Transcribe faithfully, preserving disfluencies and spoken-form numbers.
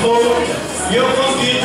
fogo e eu consegui